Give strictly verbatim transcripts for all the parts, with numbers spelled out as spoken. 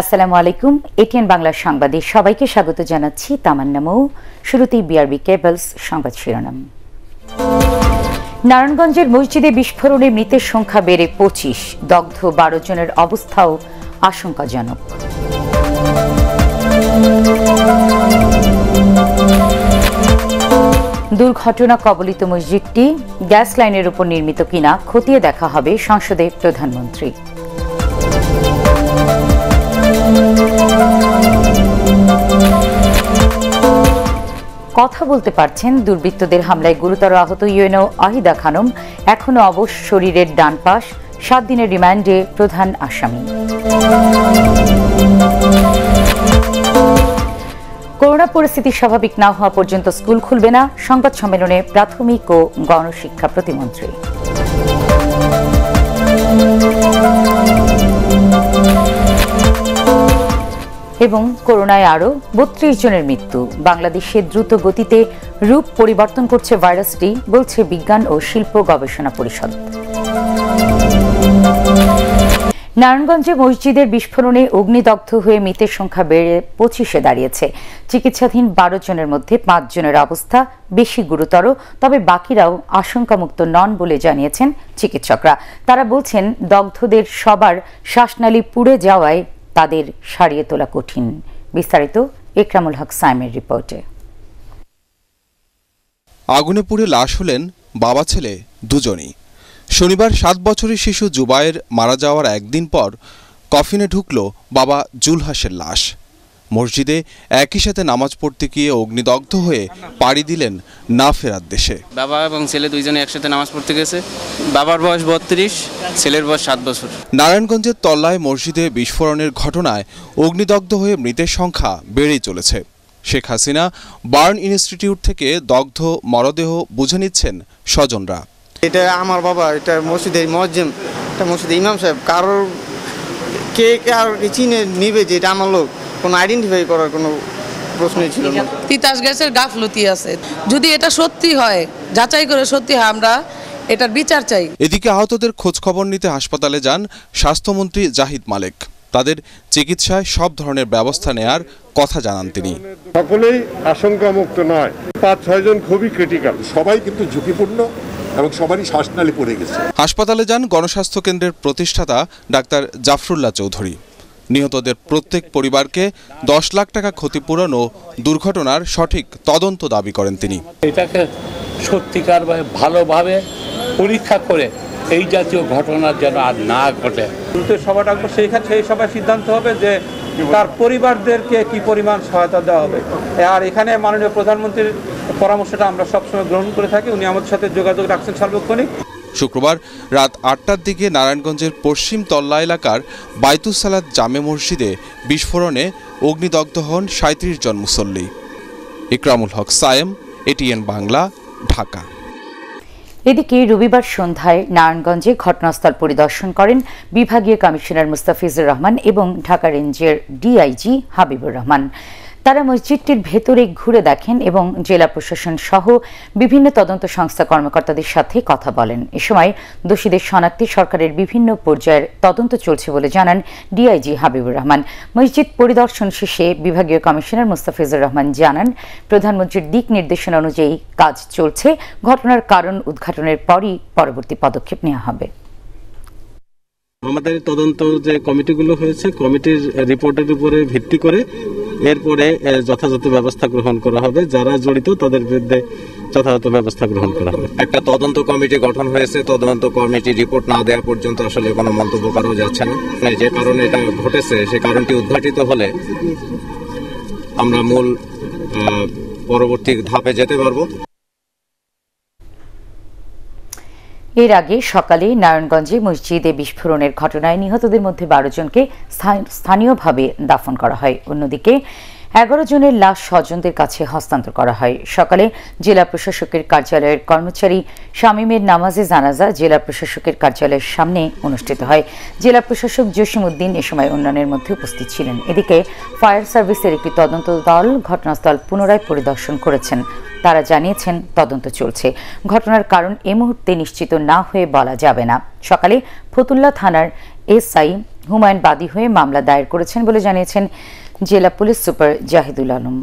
আসসালামু আলাইকুম এটিএন বাংলা সংবাদে সবাইকে স্বাগত জানাচ্ছি তামান্নামু। শুরুতেই বিআরবি কেবলস সংবাদ শিরোনাম। নারায়ণগঞ্জের মসজিদে বিস্ফোরণে মৃতের সংখ্যা বেড়ে পঁচিশ, দগ্ধ বারো জনের অবস্থাও আশঙ্কাজনক। দুর্ঘটনা কবলিত মসজিদটি গ্যাস লাইনের উপর নির্মিত কিনা খতিয়ে দেখা হবে সংসদে প্রধানমন্ত্রী। কথা বলতে পারছেন, দুর্বৃত্তদের হামলায় গুরুতর আহত ইউএনও আহিদা খানম এখনো অবশ, শরীরের ডান পাশ, সাত দিনের রিমান্ডে প্রধান আসামি। করোনা পরিস্থিতি স্বাভাবিক না হওয়া পর্যন্ত স্কুল খুলবে না, সংবাদ সম্মেলনে প্রাথমিক ও গণশিক্ষা প্রতিমন্ত্রী। এবং করোনায় আরও বত্রিশ জনের মৃত্যু। বাংলাদেশে দ্রুত গতিতে রূপ পরিবর্তন করছে ভাইরাসটি, বলছে বিজ্ঞান ও শিল্প গবেষণা পরিষদ। নারায়ণগঞ্জে মসজিদের বিস্ফোরণে অগ্নিদগ্ধ হয়ে মৃতের সংখ্যা বেড়ে পঁচিশে দাঁড়িয়েছে। চিকিৎসাধীন বারো জনের মধ্যে পাঁচ জনের অবস্থা বেশি গুরুতর, তবে বাকিরাও আশঙ্কামুক্ত নন বলে জানিয়েছেন চিকিৎসকরা। তারা বলছেন দগ্ধদের সবার শ্বাসনালী পুড়ে যাওয়ায় তাদের সারিয়ে তোলা কঠিন। বিস্তারিত একরামুল হোসেনের রিপোর্টে। আগুনে পুড়ে লাশ হলেন বাবা ছেলে দুজনই। শনিবার সাত বছরের শিশু জুবায়ের মারা যাওয়ার একদিন পর কফিনে ঢুকল বাবা জুলহাসের লাশ। মসজিদে একই সাথে নামাজ পড়তে গিয়ে অগ্নিদগ্ধ হয়ে পাড়ি দিলেন না ফেরার দেশে। বাবা এবং ছেলে দুইজনে একসাথে নামাজ পড়তে গেছে। বাবার বয়স বত্রিশ, ছেলের বয়স সাত বছর। নারায়ণগঞ্জের তল্লায় মসজিদে বিস্ফোরণের ঘটনায় অগ্নিদগ্ধ হয়ে মৃতের সংখ্যা বেড়েই চলেছে। শেখ হাসিনা বার্ন ইনস্টিটিউট থেকে দগ্ধ মরদেহ বুঝে নিচ্ছেন স্বজনরা। এটা আমার বাবা, এটা মসজিদের মুয়াজ্জিম, এটা মসজিদের ইমাম সাহেব। কারোর কে কার চিনে নিবে যে এটা আমার লোক, কোনো আইডেন্টিফাই করার কোনো প্রশ্নই ছিল না। তিতাস গ্যাসের গাফলতি আছে, যদি এটা সত্যি হয়, যাচাই করে সত্যি হয় আমরা এটার বিচার চাই। এদিকে আহতদের খোঁজ খবর নিতে হাসপাতালে যান স্বাস্থ্যমন্ত্রী জাহিদ মালিক। তাদের চিকিৎসায় সব ধরনের ব্যবস্থা নেয়ার কথা জানান তিনি। সকলেই আশঙ্কামুক্ত নয়, পাঁচ ছয় জন খুবই ক্রিটিক্যাল, সবাই কিন্তু ঝুঁকিপূর্ণ এবং সবারই শ্বাসনালী পড়ে গেছে। হাসপাতালে যান গণস্বাস্থ্য কেন্দ্রের প্রতিষ্ঠাতা ডাক্তার জাফরুল্লাহ চৌধুরী। নিহতদের প্রত্যেক পরিবারকে দশ লাখ টাকা ক্ষতিপূরণ ও দুর্ঘটনার সঠিক তদন্ত দাবি করেন তিনি। এটাকে সত্যিকার ভালোভাবে পরীক্ষা করে এই জাতীয় ঘটনা যেন আর না ঘটে। সভা ডাকবো, সেইখানে সেই সভায় সিদ্ধান্ত হবে যে তার পরিবারদেরকে কি পরিমাণ সহায়তা দেওয়া হবে। আর এখানে মাননীয় প্রধানমন্ত্রীর পরামর্শটা আমরা সবসময় গ্রহণ করে থাকি, উনি আমাদের সাথে যোগাযোগ রাখছেন সার্বক্ষণিক। শুক্রবার রাত আটটার দিকে নারায়ণগঞ্জের পশ্চিম তল্লা এলাকার বাইতুল সালাত জামে মসজিদে বিস্ফোরণে অগ্নিদগ্ধ হন সাঁইত্রিশ জন মুসল্লি। ইকরামুল হক সায়েম, এটিএন বাংলা, ঢাকা। এদিকে রবিবার সন্ধ্যায় নারায়ণগঞ্জে ঘটনাস্থল পরিদর্শন করেন বিভাগীয় কমিশনার মুস্তাফিজুর রহমান এবং ঢাকা রেঞ্জের ডিআইজি হাবিবুর রহমান। তারা মসজিদটির ভেতরে ঘুরে দেখেন এবং জেলা প্রশাসন সহ বিভিন্ন তদন্ত সংস্থা কর্মকর্তাদের সাথে কথা বলেন। এ সময় দোষীদের শনাক্তে সরকারের বিভিন্ন পর্যায়ের তদন্ত চলছে বলে জানান ডিআইজি হাবিবুর রহমান। মসজিদ পরিদর্শন শেষে বিভাগীয় কমিশনার মুস্তাফিজুর রহমান জানান, প্রধানমন্ত্রীর দিক নির্দেশনা অনুযায়ী কাজ চলছে, ঘটনার কারণ উদ্ঘাটনের পরই পরবর্তী পদক্ষেপ নেওয়া হবে। আমাদের তদন্ত যে কমিটিগুলো হয়েছে, কমিটির রিপোর্টের উপরে ভিত্তি করে এরপরে যথাযথ ব্যবস্থা গ্রহণ করা হবে। যারা জড়িত তাদের বিরুদ্ধে যথাযথ ব্যবস্থা গ্রহণ করা হবে। একটা তদন্ত কমিটি গঠন হয়েছে, তদন্ত কমিটি রিপোর্ট না দেওয়া পর্যন্ত আসলে কোনো মন্তব্য করা যাচ্ছে না। যে কারণে এটা ঘটেছে সে কারণটি উদ্ঘাটিত হলে আমরা মূল পরবর্তী ধাপে যেতে পারবো। এর আগে সকালে নারায়ণগঞ্জে মসজিদে বিস্ফোরণের ঘটনায় নিহতদের মধ্যে বারো জনকে স্থানীয়ভাবে দাফন করা হয়। অন্যদিকে এগারো জনের লাশ স্বজনদের কাছে হস্তান্তর করা হয়। সকালে জেলা প্রশাসকের কার্যালয়ের কর্মচারী শামীমের নামাজে জানাজা জেলা প্রশাসকের কার্যালয়ের সামনে অনুষ্ঠিত হয়। জেলা প্রশাসক জসিম উদ্দিন এ সময় অন্যান্যের মধ্যে উপস্থিত ছিলেন। এদিকে ফায়ার সার্ভিসের একটি তদন্ত দল ঘটনাস্থল পুনরায় পরিদর্শন করেছেন। তারা জানিয়েছেন তদন্ত চলছে, ঘটনার কারণ এ মুহূর্তে নিশ্চিত না হয়ে বলা যাবে না। সকালে ফতুল্লা থানার এসআই হুমায়ুন বাদী হয়ে মামলা দায়ের করেছেন বলে জানিয়েছেন জেলা পুলিশ সুপার জাহিদুল আলম।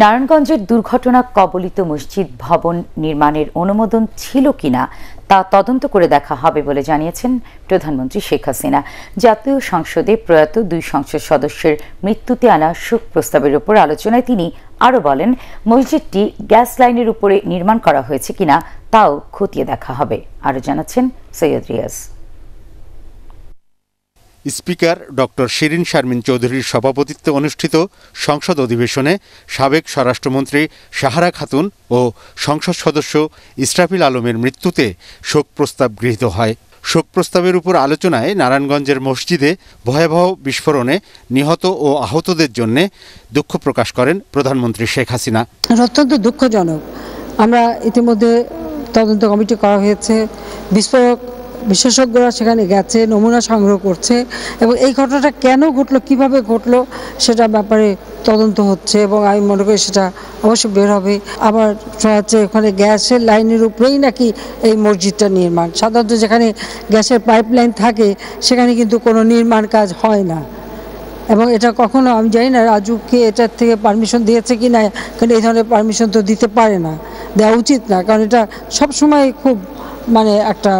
নারায়ণগঞ্জের দুর্ঘটনা কবলিত মসজিদ ভবন নির্মাণের অনুমোদন ছিল কিনা তা তদন্ত করে দেখা হবে বলে জানিয়েছেন প্রধানমন্ত্রী শেখ হাসিনা। জাতীয় সংসদে প্রয়াত দুই সংসদ সদস্যের মৃত্যুতে আনা শোক প্রস্তাবের উপর আলোচনায় তিনি আরও বলেন, মসজিদটি গ্যাস লাইনের উপরে নির্মাণ করা হয়েছে কিনা তাও খতিয়ে দেখা হবে। আরও জানাচ্ছেন সৈয়দ রিয়াজ। স্পিকার ডক্টর শিরিন শারমিন চৌধুরীর সভাপতিত্বে অনুষ্ঠিত সংসদ অধিবেশনে সাবেক স্বরাষ্ট্রমন্ত্রী সাহারা খাতুন ও সংসদ সদস্য ইসরাফিল আলমের মৃত্যুতে শোক প্রস্তাব গৃহীত হয়। শোক প্রস্তাবের উপর আলোচনায় নারায়ণগঞ্জের মসজিদে ভয়াবহ বিস্ফোরণে নিহত ও আহতদের জন্য দুঃখ প্রকাশ করেন প্রধানমন্ত্রী শেখ হাসিনা। অত্যন্ত দুঃখজনক, আমরা ইতিমধ্যে তদন্ত কমিটি করা হয়েছে, বিস্ফোরক বিশেষজ্ঞরা সেখানে গেছে, নমুনা সংগ্রহ করছে এবং এই ঘটনাটা কেন ঘটলো, কিভাবে ঘটলো সেটা ব্যাপারে তদন্ত হচ্ছে এবং আমি মনে করি সেটা অবশ্যই বের হবে। আবার হচ্ছে ওখানে গ্যাসের লাইনের উপরেই নাকি এই মসজিদটা নির্মাণ। সাধারণত যেখানে গ্যাসের পাইপ লাইন থাকে সেখানে কিন্তু কোনো নির্মাণ কাজ হয় না এবং এটা কখনো আমি জানি না রাজুকে এটার থেকে পারমিশন দিয়েছে কি না, কারণ এই ধরনের পারমিশন তো দিতে পারে না, দেওয়া উচিত না, কারণ এটা সবসময় খুব মানে একটা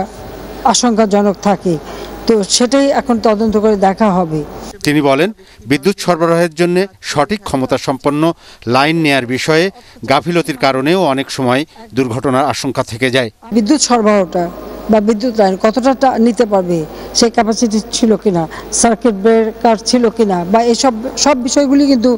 আশঙ্কাজনক থাকে। তো সেটাই এখন তদন্ত করে দেখা হবে। তিনি বলেন, বিদ্যুৎ সরবরাহের জন্য সঠিক ক্ষমতা সম্পন্ন লাইন নেয়ার বিষয়ে গাফিলতির কারণেও অনেক সময় দুর্ঘটনার আশঙ্কা থেকে যায়। বিদ্যুৎ সরবরাহটা বা বিদ্যুৎ লাইন কতটা নিতে পারবে সেই ক্যাপাসিটি ছিল কিনা, সার্কিট ব্রেকার ছিল কিনা, বা এসব সব বিষয়গুলি কিন্তু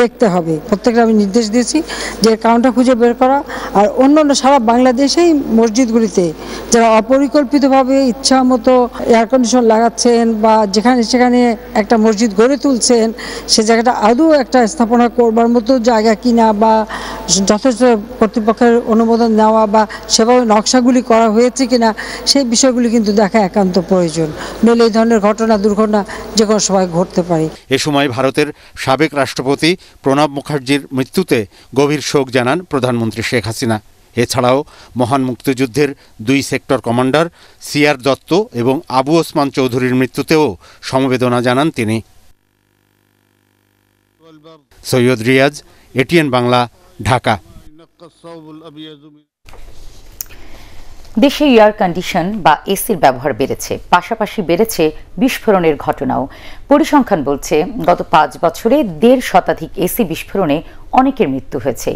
দেখতে হবে। প্রত্যেকটা আমি নির্দেশ দিয়েছি যে কারণটা খুঁজে বের করা। আর অন্য অন্য সারা বাংলাদেশেই মসজিদগুলিতে যারা অপরিকল্পিতভাবে ইচ্ছা মতো এয়ার কন্ডিশন লাগাচ্ছেন বা যেখানে সেখানে একটা মসজিদ গড়ে তুলছেন, সে জায়গাটা আদৌ একটা স্থাপনা করবার মতো জায়গা কিনা বা যথেষ্ট কর্তৃপক্ষের অনুমোদন নেওয়া বা সেভাবে নকশাগুলি করা হয়েছে কিনা সেই বিষয়গুলি কিন্তু দেখা একান্ত প্রয়োজন, নইলে এই ধরনের ঘটনা দুর্ঘটনা যে কোনো সময় ঘটতে পারে। এ সময় ভারতের সাবেক রাষ্ট্রপতি প্রণব মুখার্জির মৃত্যুতে গভীর শোক জানান প্রধানমন্ত্রী শেখ হাসিনা। এছাড়াও মহান মুক্তিযুদ্ধের দুই সেক্টর কমান্ডার সিআর দত্ত এবং আবু ওসমান চৌধুরীর মৃত্যুতেও সমবেদনা জানান তিনি। সৈয়দ রিয়াজ, এটিএন বাংলা, ঢাকা। দেশে এয়ার কন্ডিশন বা এসির ব্যবহার বেড়েছে, পাশাপাশি বেড়েছে বিস্ফোরণের ঘটনাও। পরিসংখ্যান বলছে গত পাঁচ বছরে দেড় শতাধিক এসি বিস্ফোরণে অনেকের মৃত্যু হয়েছে।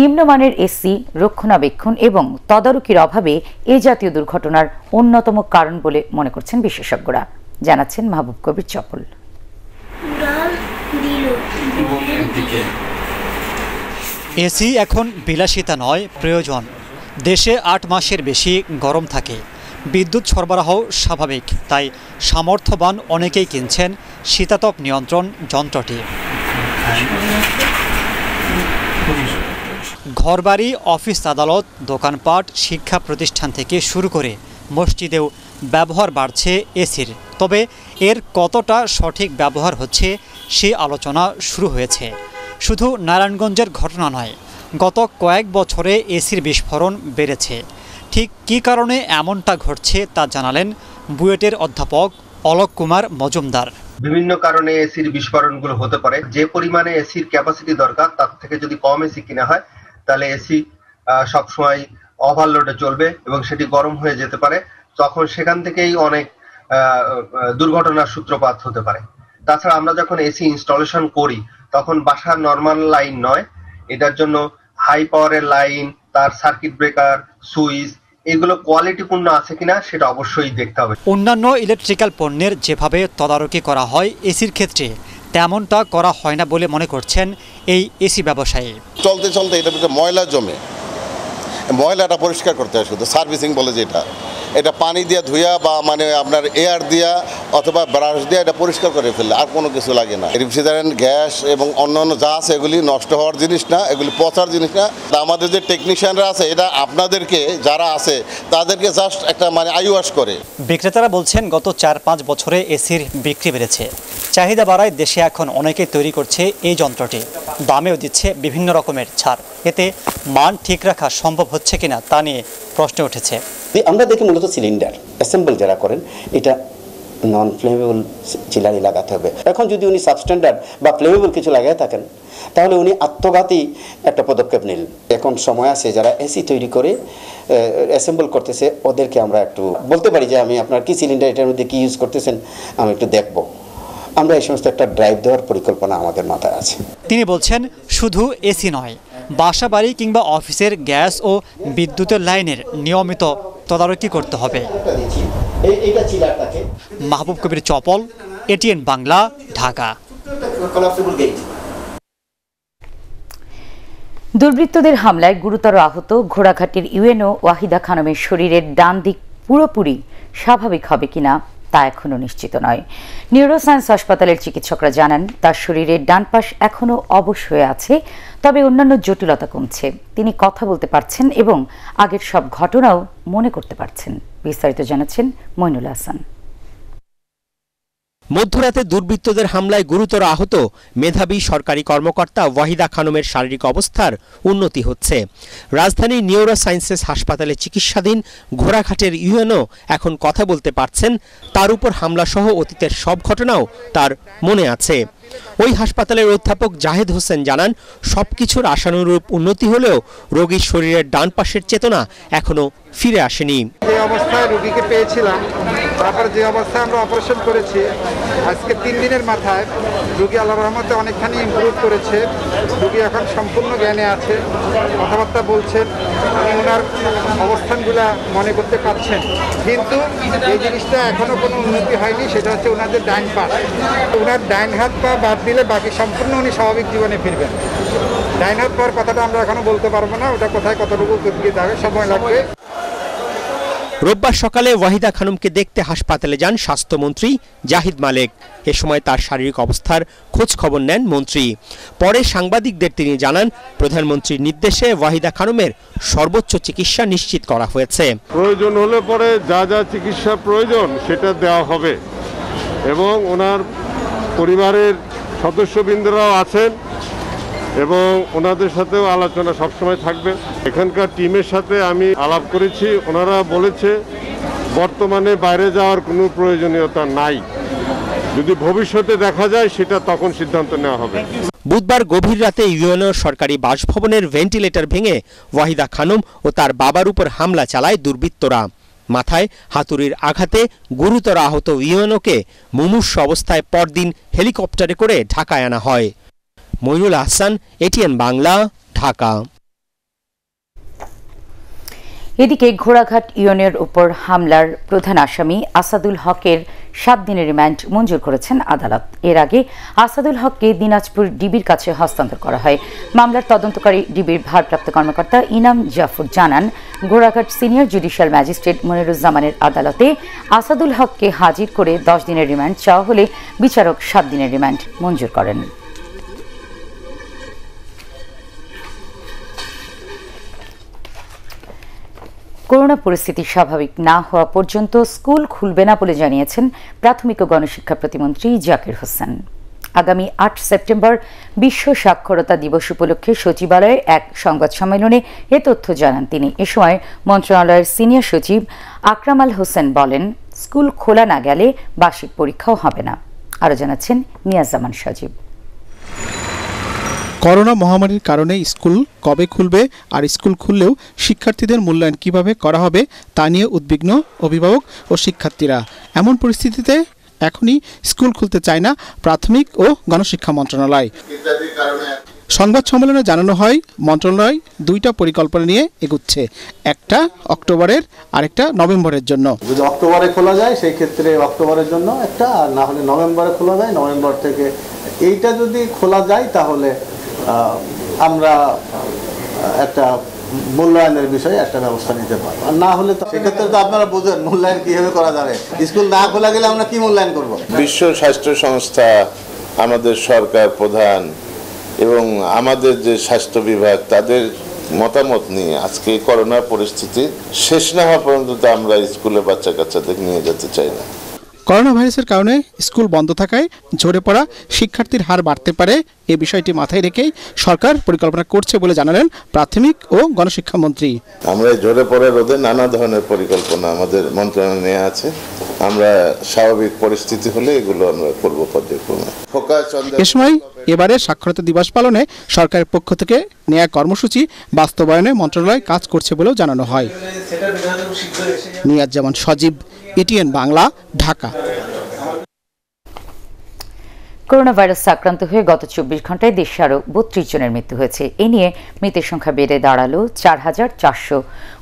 নিম্নমানের এসি রক্ষণাবেক্ষণ এবং তদারকির অভাবে এ জাতীয় দুর্ঘটনার অন্যতম কারণ বলে মনে করছেন বিশেষজ্ঞরা। জানাচ্ছেন মাহবুব কবির চপল। এসি এখন বিলাসিতা নয়, প্রয়োজন। দেশে আট মাসের বেশি গরম থাকে, বিদ্যুৎ সরবরাহ স্বাভাবিক, তাই সামর্থ্যবান অনেকেই কিনছেন শীতাতপ নিয়ন্ত্রণ যন্ত্রটি। ঘরবাড়ি, অফিস, আদালত, দোকানপাট, শিক্ষা প্রতিষ্ঠান থেকে শুরু করে মসজিদেও ব্যবহার বাড়ছে এসির। তবে এর কতটা সঠিক ব্যবহার হচ্ছে সে আলোচনা শুরু হয়েছে। শুধু নারায়ণগঞ্জের ঘটনা নয়, গত কয়েক বছরে এসির বিস্ফোরণ বেড়েছে। ঠিক কী কারণে এমনটা ঘটছে তা জানালেন বুয়েটের অধ্যাপক অলক কুমার মজুমদার। বিভিন্ন কারণে এসির বিস্ফোরণগুলো হতে পারে। যে পরিমাণে এসির ক্যাপাসিটি দরকার তার থেকে যদি কম এসি কিনা হয় তাহলে এসি সবসময় ওভারলোডে চলবে এবং সেটি গরম হয়ে যেতে পারে, তখন সেখান থেকেই অনেক দুর্ঘটনার সূত্রপাত হতে পারে। তাছাড়া আমরা যখন এসি ইনস্টলেশন করি তখন বাসার নর্মাল লাইন নয়, এটার জন্য হাই পাওয়ারের লাইন, তার সার্কিট ব্রেকার, সুইচ, এগুলো কোয়ালিটিপূর্ণ আছে কিনা সেটা অবশ্যই দেখতে হবে। অন্যান্য ইলেকট্রিক্যাল পণ্যের যেভাবে তদারকি করা হয় এসির ক্ষেত্রে তেমনটা করা হয় না বলে মনে করছেন এই এসি ব্যবসায়ী। চলতে চলতে এটা ময়লা জমে, ময়লাটা পরিষ্কার করতে হয় শুধু, সার্ভিসিং বলে যেটা, এটা পানি দিয়ে ধুয়া বা মানে আপনার এয়ার দিয়া অথবা ব্রাশ দিয়ে এটা পরিষ্কার করে ফেললে আর কোনো কিছু লাগে না। রেফ্রিজারেন্ট, গ্যাস এবং অন্য অন্য যা আছে এগুলি নষ্ট হওয়ার জিনিস না, এগুলি পচার জিনিস না। আমাদের যে টেকনিশিয়ানরা আছে এটা আপনাদেরকে যারা আছে তাদেরকে জাস্ট একটা মানে আই ওয়াশ করে। বিক্রেতারা বলছেন গত চার পাঁচ বছরে এসির বিক্রি বেড়েছে, চাহিদা বাড়ায় দেশে এখন অনেকেই তৈরি করছে এই যন্ত্রটি, দামেও দিচ্ছে বিভিন্ন রকমের ছাড়। এতে মান ঠিক রাখা সম্ভব হচ্ছে কিনা তা নিয়ে প্রশ্ন উঠেছে। আমরা দেখি মূলত সিলিন্ডার অ্যাসেম্বল যারা করেন এটা নন ফ্লেমেবল চিলানি লাগাতে হবে। এখন যদি উনি সাবস্ট্যান্ডার্ড বা ফ্লেমেবল কিছু লাগায় থাকেন তাহলে উনি আত্মঘাতী একটা পদক্ষেপ নিলেন। এখন সময় আছে যারা এসি তৈরি করে অ্যাসেম্বল করতেছে ওদেরকে আমরা একটু বলতে পারি যে আমি আপনার কি সিলিন্ডার এটার মধ্যে কী ইউজ করতেছেন আমি একটু দেখব। আমরা এই সমস্ত একটা ড্রাইভ দেওয়ার পরিকল্পনা আমাদের মাথায় আছে। তিনি বলছেন শুধু এসি নয়, বাসা বাড়ি কিংবা অফিসের গ্যাস ও বিদ্যুতের লাইনের নিয়মিত তদারকি করতে হবে। মাহবুব কবির চপল, এটিএন বাংলা, ঢাকা। দুর্বৃত্তদের হামলায় গুরুতর আহত ঘোড়াঘাটের ইউএনও ওয়াহিদা খানমের শরীরের ডান দিক পুরোপুরি স্বাভাবিক হবে কিনা তা এখনও নিশ্চিত নয়। নিউরোসায়েন্স হাসপাতালের চিকিৎসকরা জানান তার শরীরের ডান পাশ এখনও অবশ হয়ে আছে, তবে অন্যান্য জটিলতা কমছে। তিনি কথা বলতে পারছেন এবং আগের সব ঘটনাও মনে করতে পারছেন। বিস্তারিত জানাচ্ছেন মইনুল হাসান। মধ্যরাতে দুর্বৃত্তদের হামলায় গুরুতর আহত মেধাবী সরকারি কর্মকর্তা ওয়াহিদা খানমের শারীরিক অবস্থার উন্নতি হচ্ছে। রাজধানীর নিউরো সায়েন্সেস হাসপাতালে চিকিৎসাধীন ঘোড়াঘাটের ইউএনও এখন কথা বলতে পারছেন। তার উপর হামলাসহ অতীতের সব ঘটনাও তার মনে আছে। ওই হাসপাতালের অধ্যাপক জাহেদ হোসেন জানান সব কিছুর আশানুরূপ উন্নতি হলেও রোগীর শরীরের ডান পাশের চেতনা এখনও ফিরে আসেনি। যে অবস্থায় রোগীকে পেয়েছিলাম তারপর যে অবস্থায় আমরা অপারেশন করেছি আজকে তিন দিনের মাথায় রোগী আল্লাহর রহমতে অনেকখানি ইমপ্রুভ করেছে। রোগী এখন সম্পূর্ণ জ্ঞানে আছে, কথাবার্তা বলছেন, ওনার অবস্থানগুলা মনে করতে পারছেন। কিন্তু এই জিনিসটা এখনও কোনো উন্নতি হয়নি, সেটা হচ্ছে ওনাদের ডাইন পাশ। ওনার ডাইন হাত পা বাদ দিলে বাকি সম্পূর্ণ উনি স্বাভাবিক জীবনে ফিরবেন। ডাইন হাত পাওয়ার কথাটা আমরা এখনও বলতে পারবো না, ওটা কোথায় কতটুকু গতিতে যাবে সময় লাগবে। রোববার সকালে ওয়াহিদা খানমকে দেখতে হাসপাতালে যান স্বাস্থ্যমন্ত্রী জাহিদ মালেক। এ সময় তার শারীরিক অবস্থার খোঁজ খবর নেন মন্ত্রী। পরে সাংবাদিকদের তিনি জানান প্রধানমন্ত্রীর নির্দেশে ওয়াহিদা খানমের সর্বোচ্চ চিকিৎসা নিশ্চিত করা হয়েছে। প্রয়োজন হলে পরে যা যা চিকিৎসা প্রয়োজন সেটা দেওয়া হবে এবং ওনার পরিবারের সদস্যবৃন্দরাও আছেন এবং ওনাদের সাথেও আলোচনা সবসময় থাকবে। এখানকার টিমের সাথে আমি আলাপ করেছি, ওনারা বলেছে বর্তমানে বাইরে যাওয়ার কোনো প্রয়োজনীয়তা নাই, যদি ভবিষ্যতে দেখা যায় সেটা তখন সিদ্ধান্ত নেওয়া হবে। বুধবার গভীর রাতে ইউএনও সরকারি বাসভবনের ভেন্টিলেটর ভেঙে ওয়াহিদা খানম ও তার বাবার উপর হামলা চালায় দুর্বৃত্তরা। মাথায় হাতুড়ির আঘাতে গুরুতর আহত ইউএনওকে মুমূর্ষু অবস্থায় পরদিন হেলিকপ্টারে করে ঢাকায় আনা হয়। মইনুল হাসান, এটিএন বাংলা, ঢাকা। এদিকে ঘোড়াঘাট ইউনিয়নের উপর হামলার প্রধান আসামি আসাদুল হকের সাত দিনের রিমান্ড মঞ্জুর করেছেন আদালত। এর আগে আসাদুল হককে দিনাজপুর ডিবির কাছে হস্তান্তর করা হয়। মামলার তদন্তকারী ডিবির ভারপ্রাপ্ত কর্মকর্তা ইনাম জাফর জানান ঘোড়াঘাট সিনিয়র জুডিশিয়াল ম্যাজিস্ট্রেট মোনেরোজ জামানের আদালতে আসাদুল হককে হাজির করে দশ দিনের রিমান্ড চাওয়া হলে বিচারক সাত দিনের রিমান্ড মঞ্জুর করেন। করোনা পরিস্থিতি স্বাভাবিক না হওয়া পর্যন্ত স্কুল খুলবে না বলে জানিয়েছেন প্রাথমিক ও গণশিক্ষা প্রতিমন্ত্রী জাকির হোসেন। আগামী আট সেপ্টেম্বর বিশ্ব সাক্ষরতা দিবস উপলক্ষে সচিবালয়ে এক সংবাদ সম্মেলনে এ তথ্য জানান তিনি। এ সময় মন্ত্রণালয়ের সিনিয়র সচিব আকরামাল হোসেন বলেন স্কুল খোলা না গেলে বার্ষিক পরীক্ষাও হবে না। আরও জানাচ্ছেন নিয়াজামান সজীব। করোনা মহামারীর কারণে স্কুল কবে খুলবে আর স্কুল খুললেও শিক্ষার্থীদের মূল্যায়ন কিভাবে করা হবে তা নিয়ে উদ্বিগ্ন অভিভাবক ও শিক্ষার্থীরা। এমন পরিস্থিতিতে এখনই স্কুল খুলতে চায় না প্রাথমিক ও গণশিক্ষা মন্ত্রণালয়। সংবাদ সম্মেলনে জানানো হয় মন্ত্রণালয় দুইটা পরিকল্পনা নিয়ে এগুচ্ছে, একটা অক্টোবরের আরেকটা নভেম্বরের জন্য। যদি অক্টোবরে খোলা যায় সেই ক্ষেত্রে অক্টোবরের জন্য একটা, আর না হলে নভেম্বরে খোলা যায় নভেম্বর থেকে। এইটা যদি খোলা যায় তাহলে আমরা একটা মূল্যায়নের বিষয়ে একটা ব্যবস্থা নিতে পারবো, আর না হলে তো সেক্ষেত্রে তো আপনারা বোঝেন মূল্যায়ন কীভাবে করা যাবে। স্কুল না খোলা গেলে আমরা কি মূল্যায়ন করব? বিশ্ব স্বাস্থ্য সংস্থা, আমাদের সরকার প্রধান এবং আমাদের যে স্বাস্থ্য বিভাগ তাদের মতামত নিয়ে আজকে করোনা পরিস্থিতি শেষ না হওয়া পর্যন্ত আমরা স্কুলে বাচ্চা কাচ্চাদের নিয়ে যেতে চাই না। করোনা ভাইরাসের কারণে স্কুল বন্ধ থাকায় ঝরে পড়া শিক্ষার্থীর হার বাড়তে পারে এই বিষয়টি মাথায় রেখেই সরকার পরিকল্পনা করছে বলে জানালেন প্রাথমিক ও গণশিক্ষা মন্ত্রী। আমরা ঝরে পড়া রোধে নানা ধরনের পরিকল্পনা আমাদের মন্ত্রণালয়ে নেওয়া আছে। আমরা স্বাভাবিক পরিস্থিতি হলে এগুলো আমরা করব পর্যায়ক্রমে। এ সময় এবারে সাক্ষরতা দিবস পালনে সরকারের পক্ষ থেকে নেয়া কর্মসূচি বাস্তবায়নে মন্ত্রণালয় কাজ করছে বলেও জানানো হয়। Niyat Zaman Sajib, ATN Bangla, Dhaka. Corona virus আক্রান্ত হয়ে গত চব্বিশ ঘন্টায় দেশে আরও বত্রিশ জনের মৃত্যু হয়েছে। এ নিয়ে মৃতের সংখ্যা বেড়ে দাঁড়ালো চার হাজার চারশো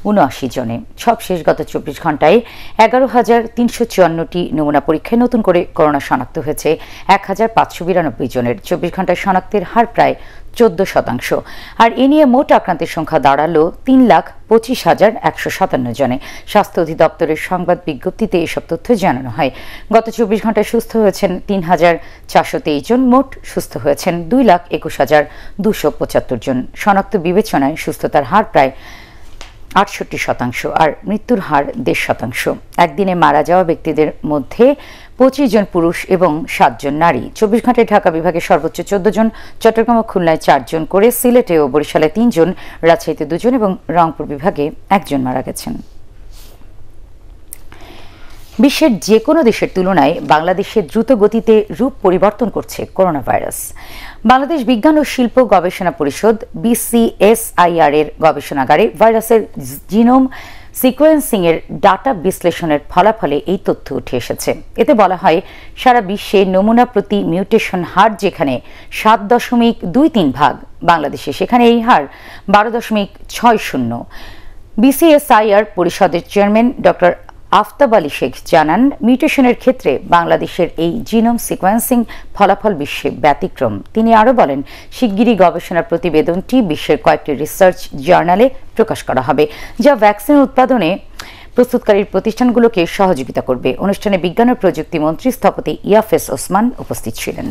উনআশি জনে। সবশেষ গত চব্বিশ ঘন্টায় এগারো হাজার তিনশো চুয়ান্নটি নমুনা পরীক্ষায় নতুন করে করোনা শনাক্ত হয়েছে এক হাজার পাঁচশো বিরানব্বই জনের। চব্বিশ ঘন্টায় শনাক্তের হার প্রায় চোদ্দ শতাংশ। আর এ নিয়ে মোট আক্রান্তের সংখ্যা দাঁড়ালো তিন লাখ পঁচিশ হাজার একশো সাতান্ন জনে। স্বাস্থ্য অধিদপ্তরের সংবাদ বিজ্ঞপ্তিতে এসব তথ্য জানানো হয়। গত চব্বিশ ঘন্টায় সুস্থ হয়েছেন তিন হাজার চারশো তেইশ জন, মোট সুস্থ হয়েছেন দুই লাখ একুশ হাজার দুশো পঁচাত্তর জন। শনাক্ত বিবেচনায় সুস্থতার হার প্রায় আটষট্টি শতাংশ আর মৃত্যুর হার দেড় শতাংশ। একদিনে মারা যাওয়া ব্যক্তিদের মধ্যে পঁচিশ জন পুরুষ এবং সাত জন নারী। চব্বিশ ঘন্টায় ঢাকা বিভাগে সর্বোচ্চ চোদ্দ জন, চট্টগ্রাম ও খুলনায় চারজন করে, সিলেটে ও বরিশালে তিনজন, রাজশাহীতে দুজন এবং রংপুর বিভাগে একজন মারা গেছেন। বিশ্বের যে কোনো দেশের তুলনায় বাংলাদেশে দ্রুত গতিতে রূপ পরিবর্তন করছে করোনা ভাইরাস। বাংলাদেশ বিজ্ঞান ও শিল্প গবেষণা পরিষদ বিসিএসআইআর এর গবেষণাগারে ভাইরাসের জিনোম সিকোয়েন্সিং এর ডাটা বিশ্লেষণের ফলাফলে এই তথ্য উঠে এসেছে। এতে বলা হয় সারা বিশ্বে নমুনা প্রতি মিউটেশন হার যেখানে সাত দশমিক দুই তিন ভাগ, বাংলাদেশে সেখানে এই হার বারো দশমিক ছয় শূন্য। বিসিএসআইআর পরিষদের চেয়ারম্যান ডক্টর আফতাব আলী শেখ জানান, মিউটেশনের ক্ষেত্রে বাংলাদেশের এই জিনোম সিকোয়েন্সিং ফলাফল বিশ্বে ব্যতিক্রম। তিনি আরও বলেন, শিগগিরই গবেষণা প্রতিবেদনটি বিশ্বের কয়েকটি রিসার্চ জার্নালে প্রকাশ করা হবে, যা ভ্যাকসিন উৎপাদনে প্রস্তুতকারী প্রতিষ্ঠানগুলোকে সহযোগিতা করবে। অনুষ্ঠানে বিজ্ঞান ও প্রযুক্তি মন্ত্রী স্থপতি ইয়াফেস ওসমান উপস্থিত ছিলেন।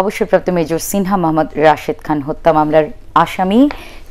অবসরপ্রাপ্ত মেজর সিনহা মোহাম্মদ রাশেদ খান হত্যা মামলার আসামি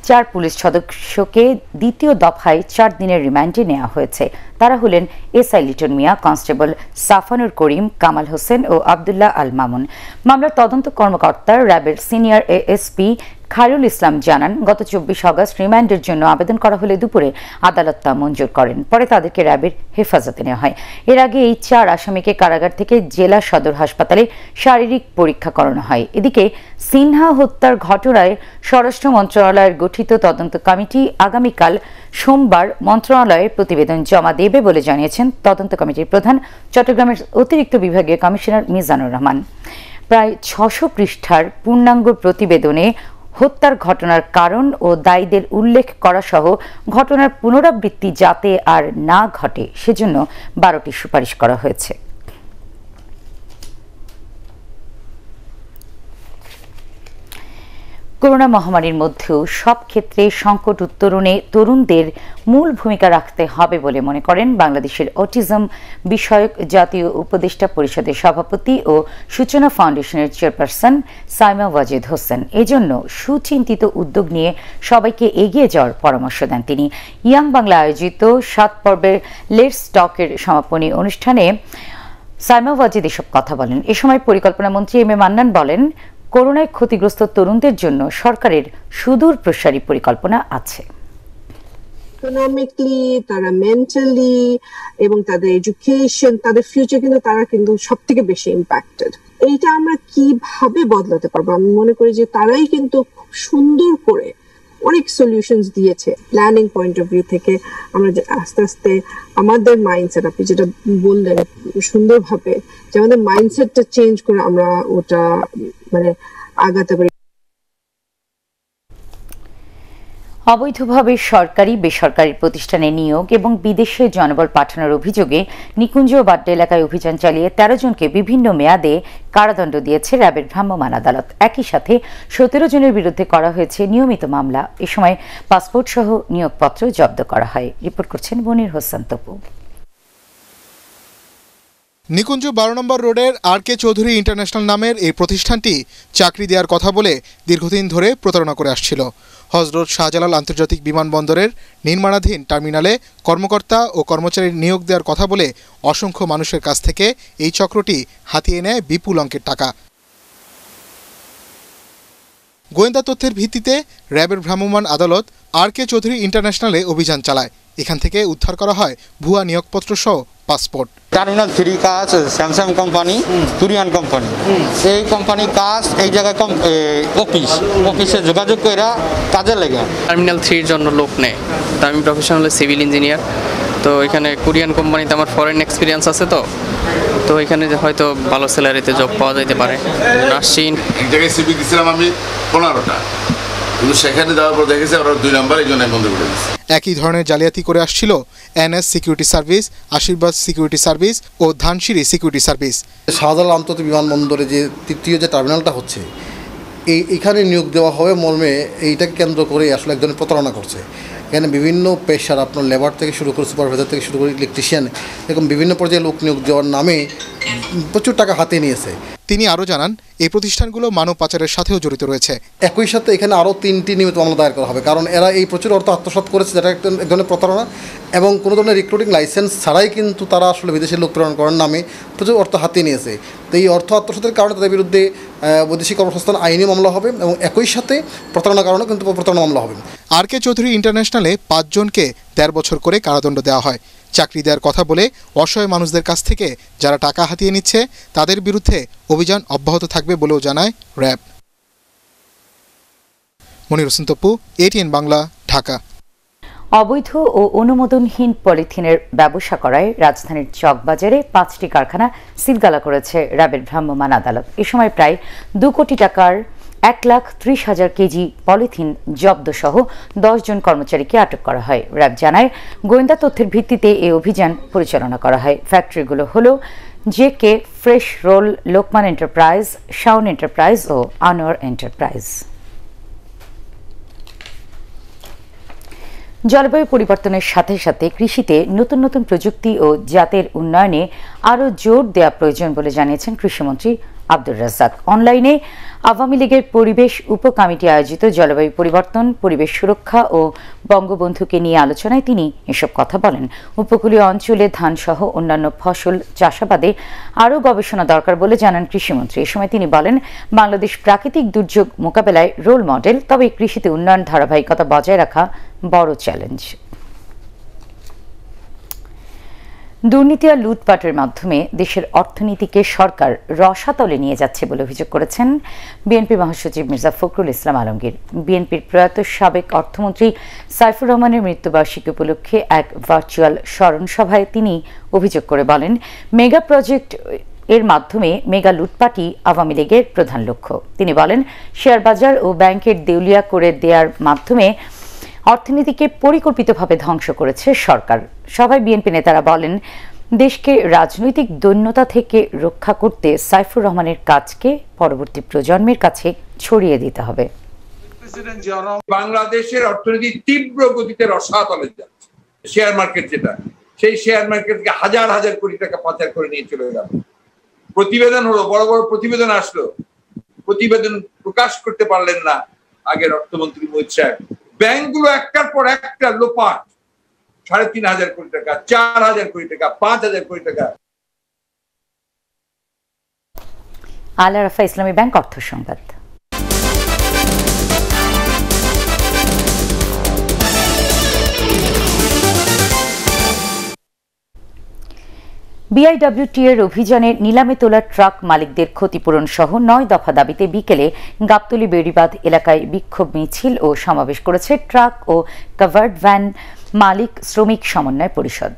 চার পুলিশ সদস্যকে দ্বিতীয় দফায় চার দিনের রিমান্ডে নেওয়া হয়েছে। তারা হলেন এসআই লিটন মিয়া, কনস্টেবল সাফানুর করিম, কামাল হোসেন ও আবদুল্লাহ আল মামুন। মামলার তদন্ত কর্মকর্তা র্যাবের সিনিয়র এএসপি খায়রুল ইসলাম জানান, গত চব্বিশ আগস্ট রিমান্ডের জন্য আবেদন করা হলে দুপুরে আদালত তা মঞ্জুর করেন। পরে তাদেরকে র্যাবের হেফাজতে নেওয়া হয়। এর আগে এই চার আসামিকে কারাগার থেকে জেলা সদর হাসপাতালে শারীরিক পরীক্ষা করানো হয়। এদিকে সিনহা হত্যার ঘটনায় স্বরাষ্ট্র মন্ত্রণালয়ের গঠিত তদন্ত কমিটি আগামীকাল সোমবার মন্ত্রণালয়ে প্রতিবেদন জমা দেবে বলে জানিয়েছেন তদন্ত কমিটির প্রধান চট্টগ্রামের অতিরিক্ত বিভাগীয় কমিশনার মিজানুর রহমান। প্রায় ছশো পৃষ্ঠার পূর্ণাঙ্গ প্রতিবেদনে হত্যার ঘটনার কারণ ও দায়ীদের উল্লেখ করা সহ ঘটনার পুনরাবৃত্তি যাতে আর না ঘটে সেজন্য বারোটি সুপারিশ করা হয়েছে। করোনা মহামারীর মধ্যেও সব ক্ষেত্রে সংকট উত্তরণে তরুণদের মূল ভূমিকা রাখতে হবে বলে মনে করেন বাংলাদেশের অটিজম বিষয়ক জাতীয় উপদেষ্টা পরিষদের সভাপতি ও সূচনা ফাউন্ডেশনের চেয়ারপারসন সাইমা ওয়াজেদ হোসেন। এজন্য সুচিন্তিত উদ্যোগ নিয়ে সবাইকে এগিয়ে যাওয়ার পরামর্শ দেন তিনি। ইয়াং বাংলা আয়োজিত সাত পর্বের লেটস টকের সমাপনী অনুষ্ঠানে সাইমা ওয়াজেদ এসব কথা বলেন। এ সময় পরিকল্পনা মন্ত্রী এম এ মান্নান বলেন, করোনায় ক্ষতিগ্রস্ত তরুণদের জন্য সরকারের সুদূর প্রসারী পরিকল্পনা আছে। ইকোনমিকলি, তারা মেন্টালি এবং তাদের এডুকেশন, তাদের ফিউচার কিন্তু তারা কিন্তু সব থেকে বেশি ইম্প্যাক্টেড। এইটা আমরা কিভাবে বদলাতে পারবো? আমি মনে করি যে তারাই কিন্তু খুব সুন্দর করে অনেক সলিউশনস দিয়েছে প্ল্যানিং পয়েন্ট অফ ভিউ থেকে। আমরা আস্তে আস্তে আমাদের মাইন্ডসেট, আপনি যেটা বললেন সুন্দরভাবে, যে আমাদের মাইন্ডসেটটা চেঞ্জ করে আমরা ওটা মানে আগাতে পারি। অবৈধভাবে সরকারি বেসরকারি প্রতিষ্ঠানে নিয়োগ এবং বিদেশে জনবল পাঠানোর অভিযোগে নিকুঞ্জ বাড্ডা এলাকায় অভিযান চালিয়ে তেরো জনকে বিভিন্ন মেয়াদে কারাদণ্ড দিয়েছে র্যাবের ভ্রাম্যমাণ আদালত। একই সাথে সতেরো জনের বিরুদ্ধে করা হয়েছে নিয়মিত মামলা। এ সময় পাসপোর্ট সহ নিয়োগপত্র জব্দ করা হয়। রিপোর্ট করছেন মনির হোসেন তপু। निकुंज बारो नम्बर रोडेर आर के चौधुरी इंटरनैशनल नामेर ए प्रतिष्ठानटी चाकरी देওয়ার कथा बोले दीर्घदिन धरे प्रतारणा करे आसछिल। हजरत शाहजालाल आंतर्जातिक विमानबंदरेर निर्माणाधीन टार्मिनाले कर्मकर्ता और कर्मचारी नियोग देওয়ার कथा बोले असंख्य मानुषेर काछ थेके ए चक्रटी हातिये नेয় विपुल अंकेर टाका। गोयेन्दा तथ्येर भित्तिते रैबेर भ्राम्यमाण आदालत आर के चौधुरी इंटरनैशनले अभियान चालाय। एखान थेके उद्धार करा हय भुया नियोगपत्रसह पासपोर्ट। টার্মিনাল थ्री কাজ স্যামসাং কোম্পানি তুরিয়ান কোম্পানি এই কোম্পানি কাজ এই জায়গা অফিস অফিসে যোগাযোগ কইরা কাজে লাগা। টার্মিনাল থ্রি এর জন্য লোক নেই, তো আমি প্রফেশনাল সিভিল ইঞ্জিনিয়ার, তো এখানে কোরিয়ান কোম্পানিতে আমার ফরেন এক্সপেরিয়েন্স আছে, তো তো এখানে হয়তো ভালো স্যালারিতে জব পাওয়া যেতে পারে। রাশিন এক জায়গায় সিভি দিছিলাম আমি পনেরোটা, কিন্তু সেখানে যাওয়ার পর দেখেছি ওরা দুই নাম্বার এইজন্য বন্ধ করে দিয়েছে। একই ধরনের জালিয়াতি করে আসছিল NS security service, Ashirbad security service ও ধানসিঁড়ি সিকিউরিটি সার্ভিস। শাহজালাল আন্তর্জাতিক বিমানবন্দরে যে তৃতীয় যে টার্মিনালটা হচ্ছে এই এখানে নিয়োগ দেওয়া হবে মর্মে এইটাকে কেন্দ্র করে আসলে একজনের প্রতারণা করছে। এখানে বিভিন্ন পেশার আপনার লেবার থেকে শুরু করে সুপারভাইজার থেকে শুরু করে ইলেকট্রিশিয়ান এরকম বিভিন্ন পর্যায়ে লোক নিয়োগ দেওয়ার নামে প্রচুর টাকা হাতে নিয়েছে। তিনি আরও জানান এই প্রতিষ্ঠানগুলো মানব পাচারের সাথেও জড়িত রয়েছে। একই সাথে এখানে আরও তিনটি নিয়মিত মামলা দায়ের করা হবে, কারণ এরা এই প্রচুর অর্থ আত্মসাৎ করেছে, যেটা একটা এক ধরনের প্রতারণা এবং কোনো ধরনের রিক্রুটিং লাইসেন্স ছাড়াই কিন্তু তারা আসলে বিদেশের লোক প্রেরণ করার নামে প্রচুর অর্থ হাতে নিয়েছে। তো এই অর্থ আত্মসাতের কারণে তাদের বিরুদ্ধে বৈদেশিক কর্মসংস্থান আইনে মামলা হবে এবং একই সাথে প্রতারণার কারণে কিন্তু প্রতারণা মামলা হবে। আর কে চৌধুরী ইন্টারন্যাশনালে পাঁচজনকে দেড় বছর করে কারাদণ্ড দেওয়া হয়। চাকরি দেওয়ার কথা বলে অসহায় মানুষদের কাছ থেকে যারা টাকা হাতিয়ে নিচ্ছে তাদের বিরুদ্ধে অভিযান অব্যাহত থাকবে বলেও জানায় র্যাব। মনির হোসেন তপু, এটিএন বাংলা, ঢাকা। অবৈধ ও অনুমোদনহীন পলিথিনের ব্যবসা করায় রাজধানীর চকবাজারে পাঁচটি কারখানা সিলগালা করেছে র্যাবের ভ্রাম্যমাণ আদালত। এ সময় প্রায় দু কোটি টাকার এক লাখ ত্রিশ হাজার কেজি পলিথিন জব্দ সহ দশ জন কর্মচারীকে আটক করা হয়। র্যাব জানায় গোয়েন্দা তথ্যের ভিত্তিতে এই অভিযান পরিচালনা করা হয়। ফ্যাক্টরিগুলো হলো J K fresh roll, Lokman enterprise, Shaon enterprise ও আনোয়ার এন্টারপ্রাইজ। জলবায়ু পরিবর্তনের সাথে সাথে কৃষিতে নতুন নতুন প্রযুক্তি ও জাতের উন্নয়নে আরও জোর দেওয়া প্রয়োজন বলে জানিয়েছেন কৃষিমন্ত্রী আব্দুর রাজ্জাক। অনলাইনে আওয়ামী লীগের পরিবেশ উপকমিটি আয়োজিত জলবায়ু পরিবর্তন, পরিবেশ সুরক্ষা ও বঙ্গবন্ধুকে নিয়ে আলোচনায় তিনি এসব কথা বলেন। উপকূলীয় অঞ্চলে ধানসহ অন্যান্য ফসল চাষাবাদে আরও গবেষণা দরকার বলে জানান কৃষিমন্ত্রী। এ সময় তিনি বলেন, বাংলাদেশ প্রাকৃতিক দুর্যোগ মোকাবেলায় রোল মডেল, তবে কৃষিতে উন্নয়ন ধারাবাহিকতা বজায় রাখা বড় চ্যালেঞ্জ। দুর্নীতি আর লুটপাটের মাধ্যমে দেশের অর্থনীতিকে সরকার রসাতলে নিয়ে যাচ্ছে বলে অভিযোগ করেছেন বিএনপি মহাসচিব মির্জা ফখরুল ইসলাম আলমগীর। বিএনপির প্রয়াত সাবেক অর্থমন্ত্রী সাইফুর রহমানের মৃত্যুবার্ষিকী উপলক্ষে এক ভার্চুয়াল স্মরণ সভায় তিনি অভিযোগ করে বলেন, মেগা প্রজেক্ট এর মাধ্যমে মেগা লুটপাটই আওয়ামী লীগের প্রধান লক্ষ্য। তিনি বলেন, শেয়ার বাজার ও ব্যাংকের দেউলিয়া করে দেওয়ার মাধ্যমে অর্থনীতিকে পরিকল্পিতভাবে ধ্বংস করেছে সরকার। সভায় বিএনপি নেতারা বলেন, দেশকে রাজনৈতিক দৈন্যতা থেকে রক্ষা করতে সাইফুর রহমানের কাজকে পরবর্তী প্রজন্মের কাছে ছড়িয়ে দিতে হবে। বাংলাদেশের অর্থনীতি তীব্র গতিতে রসাতলে যাচ্ছে। শেয়ার মার্কেট যেটা, সেই শেয়ার মার্কেটকে হাজার হাজার কোটি টাকা পাচার করে নিয়ে চলে গেল। প্রতিবেদন হলো, বড় বড় প্রতিবেদন আসলো, প্রতিবেদন প্রকাশ করতে পারলেন না আগের অর্থমন্ত্রী মহিত সাহেব। ব্যাংকগুলো একটার পর একটা লোপাট, সাড়ে তিন হাজার কোটি টাকা, চার হাজার কোটি টাকা, পাঁচ হাজার কোটি টাকা। আল আরাফা ইসলামী ব্যাংক অর্থ সংবাদ। বিআইডব্লিউটি এর অভিযানে নিলামে তোলা ট্রাক মালিকদের ক্ষতিপূরণ সহ নয় দফা দাবিতে বিকেলে গাবতলী বেড়িবাঁধ এলাকায় বিক্ষোভ মিছিল ও সমাবেশ করেছে ট্রাক ও কাভার্ড ভ্যান মালিক শ্রমিক সমন্বয় পরিষদ।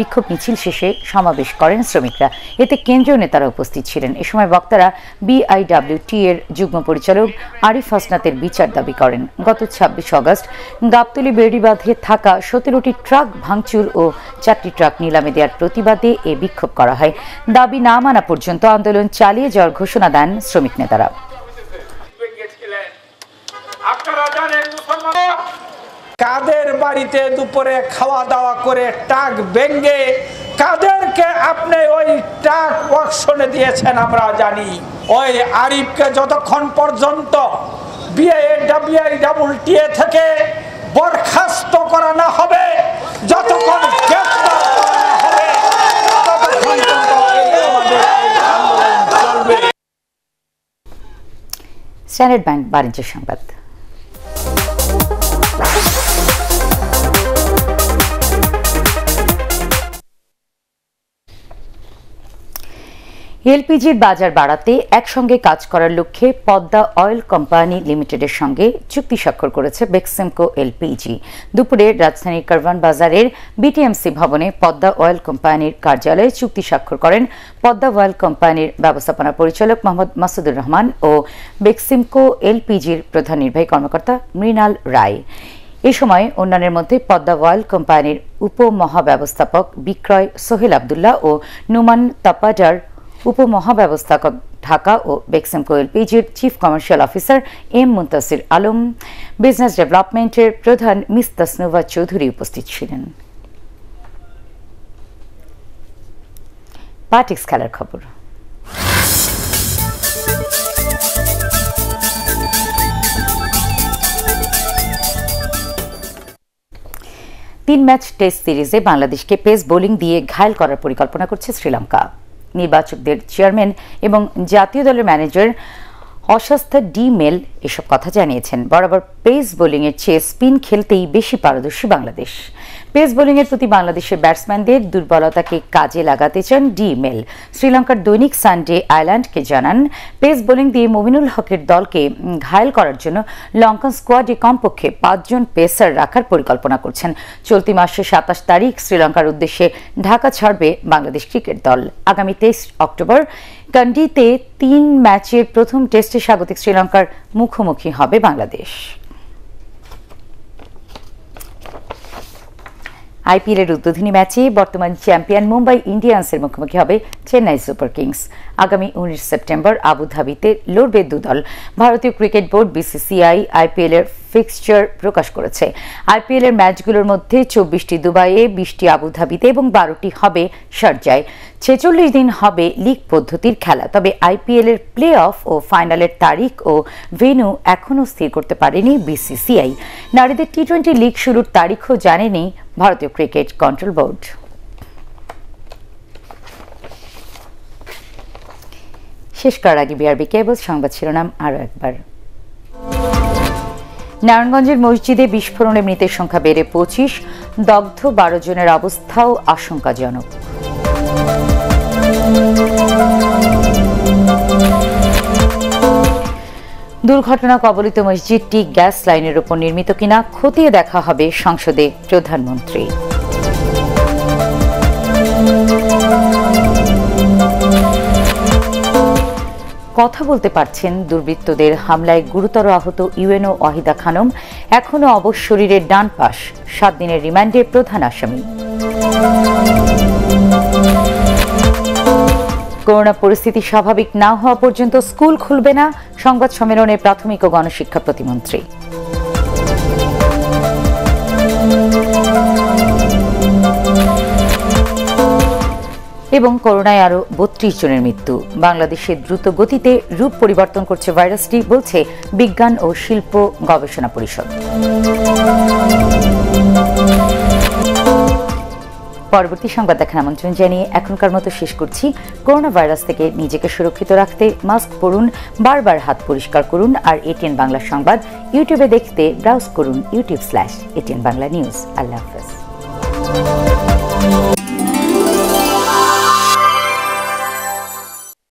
বিক্ষোভ মিছিল শেষে সমাবেশ করেন শ্রমিকরা, এতে কেন্দ্রীয় নেতারা উপস্থিত ছিলেন। এ সময় বক্তারা বিআইডব্লিউটি এর যুগ্ম পরিচালক আরিফ হাসনাতের বিচার দাবি করেন। গত ছাব্বিশ আগস্ট গাবতলী বেড়িবাঁধে থাকা সতেরোটি ট্রাক ভাঙচুর ও চারটি ট্রাক নিলামে দেওয়ার প্রতিবাদে এ বিক্ষোভ করা হয়। দাবি না মানা পর্যন্ত আন্দোলন চালিয়ে যাওয়ার ঘোষণা দেন শ্রমিক নেতারা। কাদের বাড়িতে দুপুরে খাওয়া দাওয়া করে টাক ভেঙে কাদেরকে আপনি ওই ট্রাক অকশনে দিয়েছেন আমরা জানি। ওই আরিফকে যতক্ষণ পর্যন্ত বিএডব্লিউআইটিএ থেকে বরখাস্ত করা না হবে, যতক্ষণ গ্রেফতার করা না হবে, ততক্ষণ আমাদের আন্দোলন চলবে। স্ট্যান্ডার্ড ব্যাংক বাণিজ্য সংবাদ। এলপিজির বাজার বাড়াতে একসঙ্গে কাজ করার লক্ষ্যে পদ্মা অয়েল কোম্পানি লিমিটেডের সঙ্গে চুক্তি স্বাক্ষর করেছে বেক্সিমকো এলপিজি। দুপুরে রাজধানীর কারওয়ান বাজারের বিটিএমসি ভবনে পদ্মা অয়েল কোম্পানির কার্যালয়ে চুক্তি স্বাক্ষর করেন পদ্মা অয়েল কোম্পানির ব্যবস্থাপনা পরিচালক মোহাম্মদ মাসুদুর রহমান ও বেক্সিমকো এলপিজির প্রধান নির্বাহী কর্মকর্তা মৃণাল রায়। এই সময় অন্যান্যের মধ্যে পদ্মা অয়েল কোম্পানির উপমহাব্যবস্থাপক বিক্রয় সোহেল আবদুল্লাহ ও নুমান তাপাডার, উপমহাব্যবস্থাপক ঢাকা ও বেক্সিমকো এলপিজির chief commercial officer M Muntasir Alam, business ডেভেলপমেন্টের প্রধান মিস্তাসনুভা চৌধুরী উপস্থিত ছিলেন। প্যাটিক্স খেলার খবর। তিন ম্যাচ টেস্ট সিরিজে বাংলাদেশকে পেস বোলিং দিয়ে ঘায়েল করার পরিকল্পনা করছে শ্রীলঙ্কা। নির্বাচকদের চেয়ারম্যান এবং জাতীয় দলের ম্যানেজার অস্বস্থা ডি মেল এসব কথা জানিয়েছেন। বরাবর পেস বোলিংয়ের চেয়ে স্পিন খেলতেই বেশি পারদর্শী বাংলাদেশ। পেস বোলিংয়ের প্রতি বাংলাদেশের ব্যাটসম্যানদের দুর্বলতাকে কাজে লাগাতে চান ডি মেল। শ্রীলঙ্কার দৈনিক সানডে আইল্যান্ডকে জানান, পেস বোলিং দিয়ে মুমিনুল হকের দলকে ঘায়েল করার জন্য লঙ্কান স্কোয়াডে কমপক্ষে পাঁচজন পেসার রাখার পরিকল্পনা করছেন। চলতি মাসে সাতাশ তারিখ শ্রীলঙ্কার উদ্দেশ্যে ঢাকা ছাড়বে বাংলাদেশ ক্রিকেট দল। আগামী তেইশ অক্টোবর কান্ডিতে তিন ম্যাচের প্রথম টেস্টে স্বাগতিক শ্রীলঙ্কার মুখোমুখি হবে বাংলাদেশ। আইপিএল এর উদ্বোধনী ম্যাচে বর্তমান চ্যাম্পিয়ন মুম্বাই ইন্ডিয়ান্সের মুখোমুখি হবে চেন্নাই সুপার কিংস। আগামী উনিশ সেপ্টেম্বর আবুধাবিতে লড়বে দুদল। ভারতীয় ক্রিকেট বোর্ড বিসিসিআই আইপিএল এর ফিক্সচার প্রকাশ করেছে। আইপিএল এর ম্যাচগুলোর মধ্যে চব্বিশটি দুবাইয়ে, বিশটি আবুধাবিতে এবং বারোটি হবে শারজায়। ছেচল্লিশ দিন হবে লীগ পদ্ধতির খেলা। তবে আইপিএল এর প্লে অফ ও ফাইনালের তারিখ ও ভেন্যু এখনও স্থির করতে পারেনি বিসিসিআই। নারীদের টি টোয়েন্টি লীগ শুরুর তারিখও জানেনি ভারতীয় ক্রিকেট কন্ট্রোল বোর্ড। শেষ করার আগে বিআরবি কেবল সংবাদ শিরোনাম আরও একবার। নারায়ণগঞ্জের মসজিদে বিস্ফোরণে মৃতের সংখ্যা বেড়ে পঁচিশ, দগ্ধ বারো জনের অবস্থাও আশঙ্কাজনক। দুর্ঘটনা কবলিত মসজিদটি গ্যাস লাইনের উপর নির্মিত কিনা খতিয়ে দেখা হবে সংসদে প্রধানমন্ত্রী। কথা বলতে পারছেন দুর্বৃত্তদের হামলায় গুরুতর আহত ইউএনও ওয়াহিদা খানম, এখনও অবশ্য শরীরের ডান পাশ। সাত দিনের রিমান্ডে প্রধান আসামি। করোনা পরিস্থিতি স্বাভাবিক না হওয়া পর্যন্ত স্কুল খুলবে না, সংবাদ সম্মেলনে প্রাথমিক ও গণশিক্ষা প্রতিমন্ত্রী। এবং করোনায় আরও বত্রিশ জনের মৃত্যু। বাংলাদেশে দ্রুত গতিতে রূপ পরিবর্তন করছে ভাইরাসটি, বলছে বিজ্ঞান ও শিল্প গবেষণা পরিষদ। পরবর্তী সংবাদ দেখার আমন্ত্রণ জানিয়ে এখনকার মতো শেষ করছি। করোনা ভাইরাস থেকে নিজেকে সুরক্ষিত রাখতে মাস্ক পরুন, বারবার হাত পরিষ্কার করুন। আর এটিএন বাংলা সংবাদ ইউটিউবে দেখতে ব্রাউজ করুন YouTube slash ATN Bangla news. আল্লাহ হাফেজ।